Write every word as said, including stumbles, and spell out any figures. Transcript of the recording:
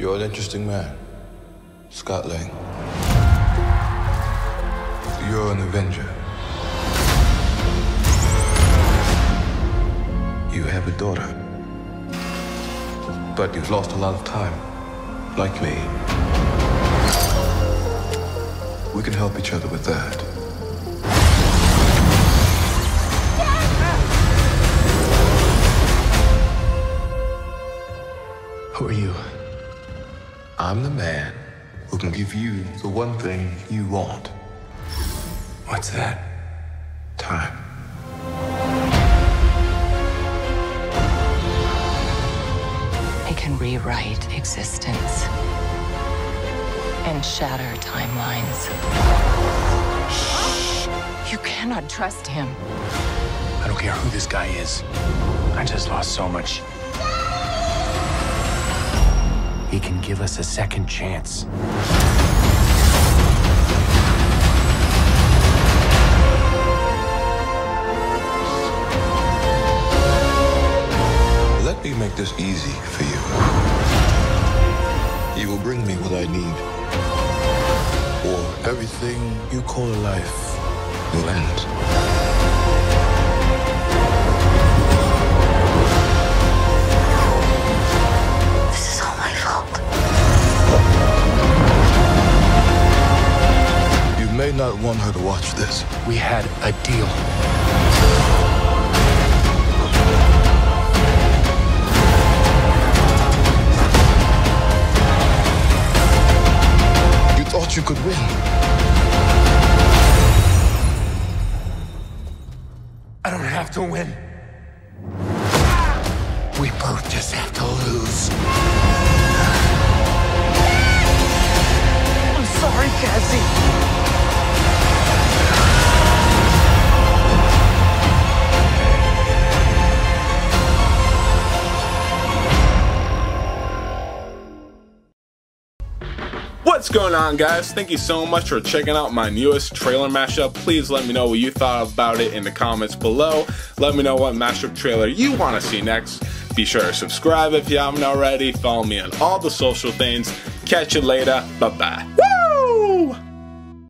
You're an interesting man, Scott Lang. You're an Avenger. You have a daughter, but you've lost a lot of time, like me. We can help each other with that. Who are you? I'm the man who can give you the one thing you want. What's that? Time. I can rewrite existence and shatter timelines. Shh. You cannot trust him. I don't care who this guy is. I just lost so much. He can give us a second chance. Let me make this easy for you. You will bring me what I need, or everything you call a life will end. I did not want her to watch this. We had a deal. You thought you could win. I don't have to win. We both just have to lose. I'm sorry, Cassie. What's going on, guys? Thank you so much for checking out my newest trailer mashup. Please let me know what you thought about it in the comments below. Let me know what mashup trailer you want to see next. Be sure to subscribe if you haven't already. Follow me on all the social things. Catch you later. Bye-bye.